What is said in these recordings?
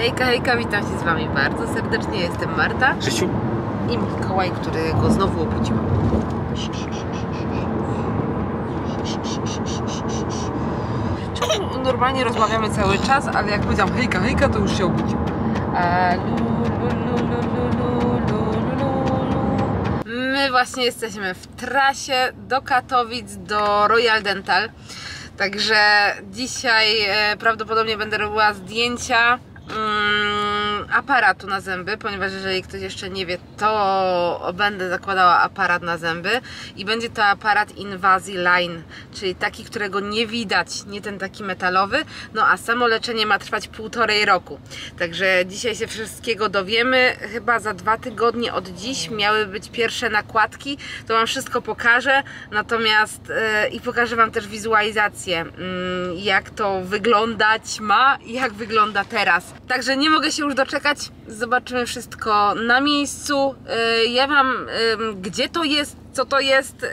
Hejka, hejka, witam się z Wami bardzo serdecznie, jestem Marta i Mikołaj, którego znowu obudziłam. Normalnie rozmawiamy cały czas, ale jak powiedziałam hejka, hejka, to już się obudził. My właśnie jesteśmy w trasie do Katowic, do Royal Dental. Także dzisiaj prawdopodobnie będę robiła zdjęcia aparatu na zęby, ponieważ jeżeli ktoś jeszcze nie wie, to będę zakładała aparat na zęby i będzie to aparat Invisalign, czyli taki, którego nie widać, nie ten taki metalowy, no a samo leczenie ma trwać 1,5 roku. Także dzisiaj się wszystkiego dowiemy, chyba za 2 tygodnie od dziś miały być pierwsze nakładki, to Wam wszystko pokażę, natomiast i pokażę Wam też wizualizację, jak to wyglądać ma i jak wygląda teraz. Także nie mogę się już doczekać, zobaczymy wszystko na miejscu. Ja Wam gdzie to jest, co to jest,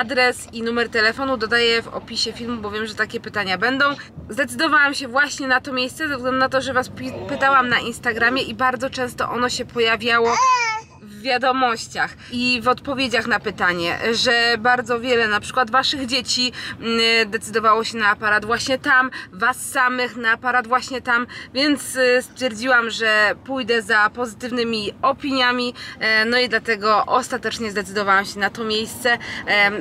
adres i numer telefonu dodaję w opisie filmu, bo wiem, że takie pytania będą. Zdecydowałam się właśnie na to miejsce, ze względu na to, że Was pytałam na Instagramie i bardzo często ono się pojawiało w wiadomościach i w odpowiedziach na pytanie, że bardzo wiele na przykład Waszych dzieci decydowało się na aparat właśnie tam, Was samych na aparat właśnie tam, więc stwierdziłam, że pójdę za pozytywnymi opiniami, no i dlatego ostatecznie zdecydowałam się na to miejsce,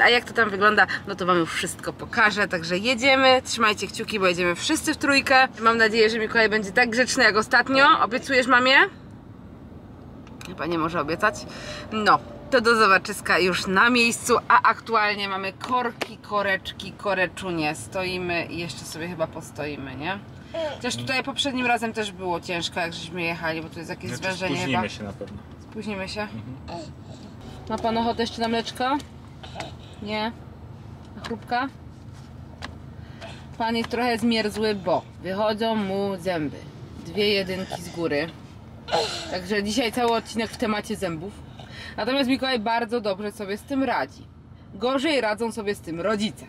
a jak to tam wygląda, no to Wam już wszystko pokażę, także jedziemy, trzymajcie kciuki, bo jedziemy wszyscy w trójkę. Mam nadzieję, że Mikołaj będzie tak grzeczny jak ostatnio. Obiecujesz mamie? Chyba nie może obiecać. No, to do zobaczyska już na miejscu, a aktualnie mamy korki, koreczki, koreczunie. Stoimy i jeszcze sobie chyba postoimy, nie? Chociaż tutaj poprzednim razem też było ciężko, jak żeśmy jechali, bo tu jest jakieś zwężenie chyba. Spóźnimy się na pewno. Spóźnimy się? Mhm. Ma Pan ochotę jeszcze na mleczko? Nie? Na chrupka? Pan jest trochę zmierzły, bo wychodzą mu zęby. 2 jedynki z góry. Także dzisiaj cały odcinek w temacie zębów. Natomiast Mikołaj bardzo dobrze sobie z tym radzi. Gorzej radzą sobie z tym rodzice.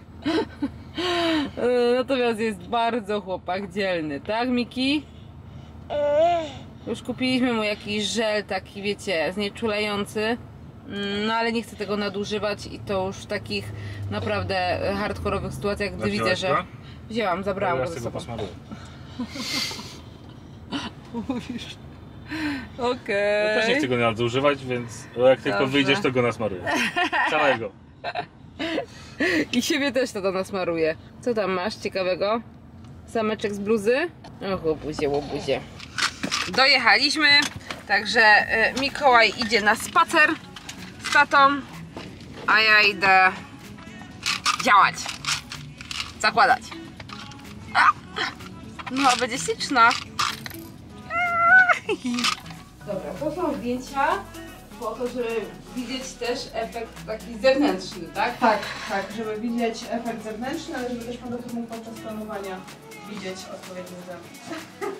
Natomiast jest bardzo chłopak dzielny. Tak, Miki? Już kupiliśmy mu jakiś żel taki, wiecie, znieczulający. No ale nie chcę tego nadużywać i to już w takich naprawdę hardkorowych sytuacjach, gdy widzę, że... Wzięłam, zabrałam go ze sobą. Mówisz... Okej. No też nie chcę go nadużywać, więc jak tylko wyjdziesz, to go nasmaruję. Całego. I siebie też to nasmaruję. Co tam masz ciekawego? Sameczek z bluzy? Och, łobuzie, łobuzie. Dojechaliśmy, także Mikołaj idzie na spacer z tatą, a ja idę działać. Zakładać. No, będzie śliczna. Dobra, to są zdjęcia po to, żeby widzieć też efekt taki zewnętrzny, tak? Tak, tak, żeby widzieć efekt zewnętrzny, ale żeby też pan doktor mógł podczas planowania widzieć odpowiednie zęby.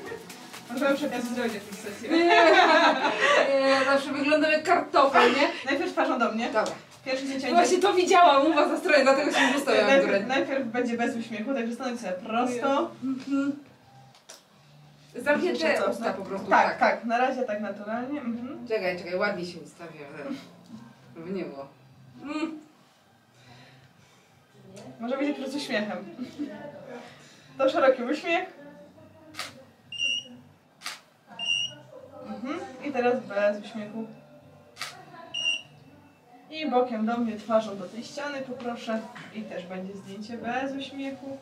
Możemy przed nas zrobić jakąś sesję. Nie, zawsze wyglądam jak kartofel, nie? Najpierw patrzą do mnie. Dobra. Pierwsze dziecięcie. Właśnie to widziałam u Was na stronie, dlatego się nie ustawiam. Najpierw będzie bez uśmiechu, także stanę sobie prosto. Zamknięte usta po prostu. Tak, tak, tak, na razie tak naturalnie. Mhm. Czekaj, czekaj, ładnie się ustawię, żeby nie było. Może będzie po prostu śmiechem. To szeroki uśmiech. Mhm. I teraz bez uśmiechu. I bokiem do mnie, twarzą do tej ściany poproszę. I też będzie zdjęcie bez uśmiechu.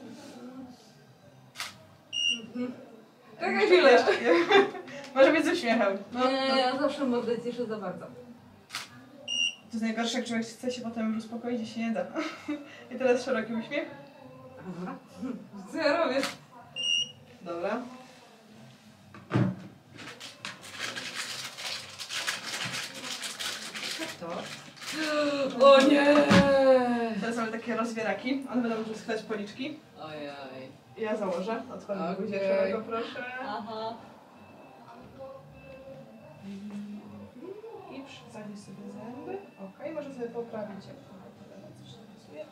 Mhm. Taka chwilę jeszcze. Może być z uśmiechem. No, nie, ja zawsze mogę cieszę za bardzo. To jest najgorsze, jak człowiek chce się potem uspokoić, się nie da. I teraz szeroki uśmiech. Aha. Co ja robię? Dobra. To. O nie! Teraz mamy takie rozwieraki. One będą już schylać policzki. Ojej. Ja założę, otworzę guzie szerego, proszę. Aha. I przysadzi sobie zęby. Okej, może sobie poprawić, jak coś napisuje.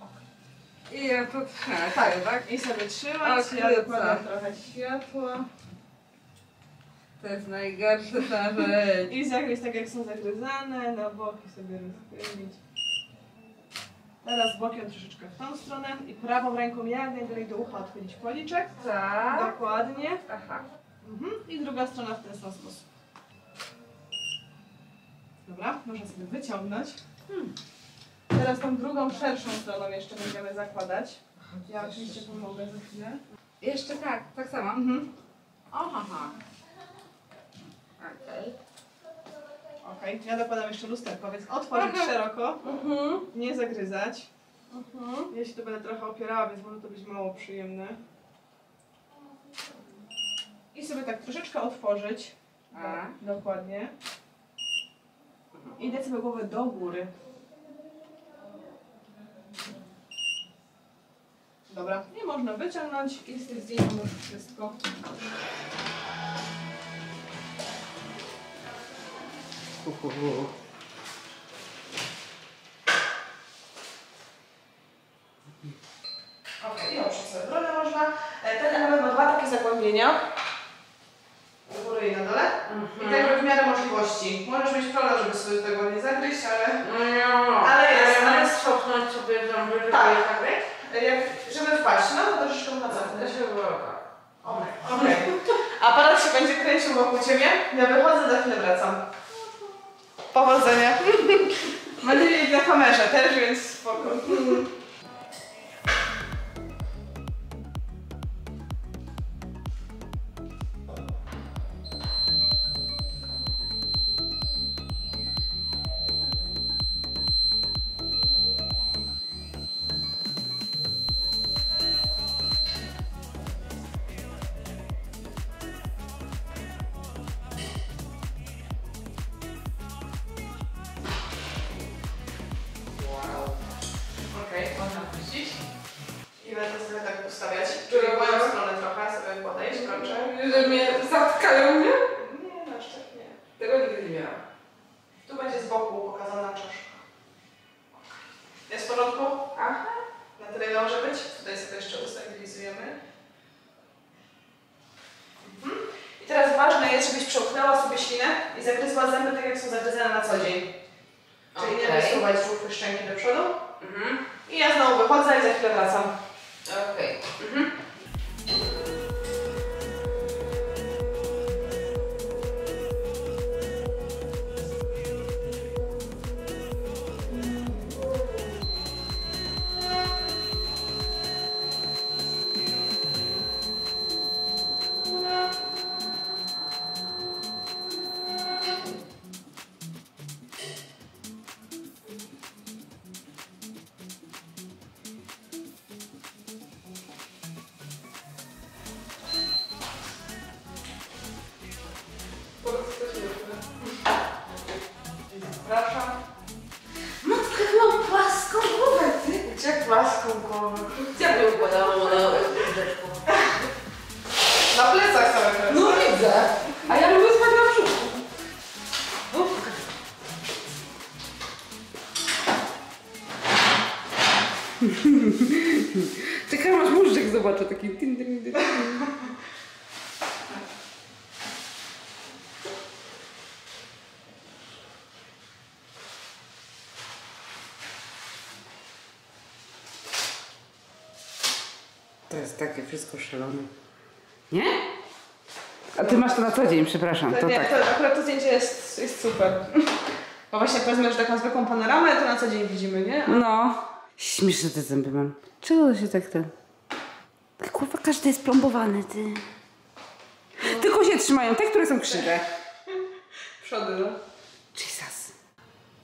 I ja to trzymam, tak? I sobie trzymać, ja dokładam trochę światła. To jest najgorsza ta rzecz. I zagryź tak jak są zagryzane, na boki sobie rozgryźć. Teraz bokiem troszeczkę w tą stronę i prawą ręką jak najdalej do ucha odchylić policzek. Tak. Dokładnie. Aha. Mhm. I druga strona w ten sam sposób. Dobra, można sobie wyciągnąć. Teraz tą drugą, szerszą stroną jeszcze będziemy zakładać. Ja oczywiście pomogę za chwilę. Jeszcze tak, tak samo. Mhm. Aha. Okej. Okej, ja dokładam jeszcze lusterko, więc otworzyć szeroko, nie zagryzać. Ja się to będę trochę opierała, więc może to być mało przyjemne. I sobie tak troszeczkę otworzyć. Tak, dokładnie. I dać sobie głowę do góry. Dobra, nie można wyciągnąć i z tych zdjęć może wszystko. Ok, już sobie brodę można. Ten element ma dwa takie zagłębienia. Do góry i na dole. I tak w miarę możliwości. Możesz mieć problem, żeby sobie tego nie zagryźć, ale... Ale jest szopnąć sobie tam, żeby żeby wpaść, no to troszeczkę na cofnę. Okej. Aparat się będzie kręcił wokół ciebie. Ja wychodzę, za chwilę wracam. Powodzenia. Będę mieć na kamerze też, więc spoko. To jest takie wszystko szalone. Nie? A ty masz to na co dzień, przepraszam. To nie, tak. To akurat to zdjęcie jest super. Bo właśnie jak powiedzmy, że taką zwykłą panoramę, to na co dzień widzimy, nie? No. Śmieszne te zęby mam. Czego się tak ten... Kurwa, każdy jest plombowany, ty. No. Tylko się trzymają te, które są krzywe. Przody, no. Jesus.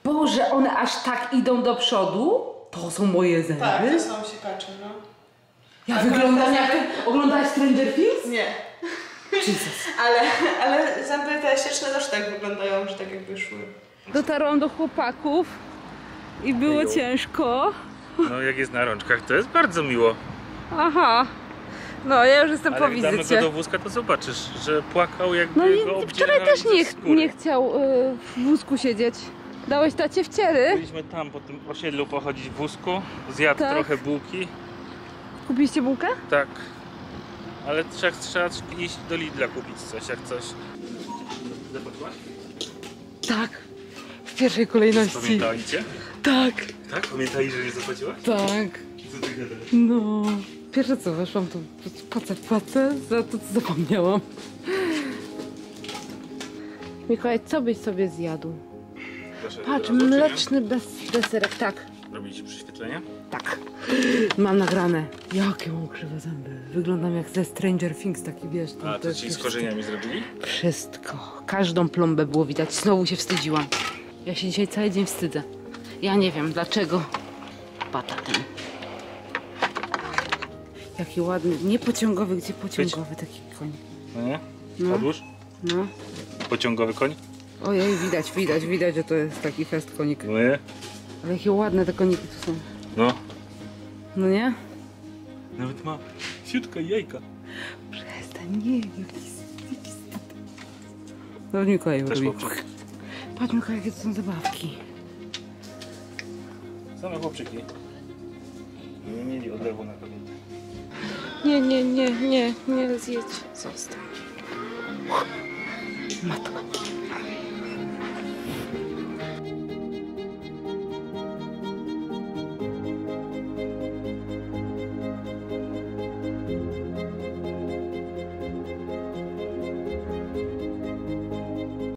Boże, one aż tak idą do przodu? To są moje zęby? Tak, to są siekacze, no. Ja wyglądam jak... Oglądałaś Stranger Things? Nie. Ale zęby te sieczne też tak wyglądają, że tak jakby szły. Dotarłam do chłopaków i było ciężko. No jak jest na rączkach, to jest bardzo miło. Aha. No ja już jestem po wizycie. Ale jak damy go do wózka, to zobaczysz, że płakał jakby go obdzierał. Wczoraj też nie chciał w wózku siedzieć. Dałeś tacie wciery. Byliśmy tam po tym osiedlu pochodzić w wózku, zjadł trochę bułki. Kupiliście bułkę? Tak. ale trzeba iść do Lidla kupić coś, jak coś. Zapłaciłaś? Tak, w pierwszej kolejności. Pamiętajcie? Tak. Tak? Pamiętaj, że nie zapłaciłaś? Tak. Co ty gadasz? No, pierwsze co weszłam, to płacę za to, co zapomniałam. Mikołaj, co byś sobie zjadł? Patrz, mleczny deserek, tak. Robiliście prześwietlenie? Tak. Mam nagrane. Jakie mam krzywe zęby. Wyglądam jak ze Stranger Things, taki wiesz. A to ci z korzeniami zrobili? Wszystko. Każdą plombę było widać. Znowu się wstydziłam. Ja się dzisiaj cały dzień wstydzę. Ja nie wiem dlaczego. Pata ten. Jaki ładny. Nie pociągowy, gdzie pociągowy taki koń. No nie? Odłóż? No. Pociągowy koń? Ojej, widać, że to jest taki fest konik. No nie? Ale jakie ładne te koniki tu są. No. No nie? Nawet ma siutka i jajka. Przestań, nie, jaki stary. No Mikołaj robi. Patrz Mikołaj, jakie to są zabawki. Same chłopczyki. Nie mieli odlewu na kobiety. Nie zjedź. Zostań. Matko.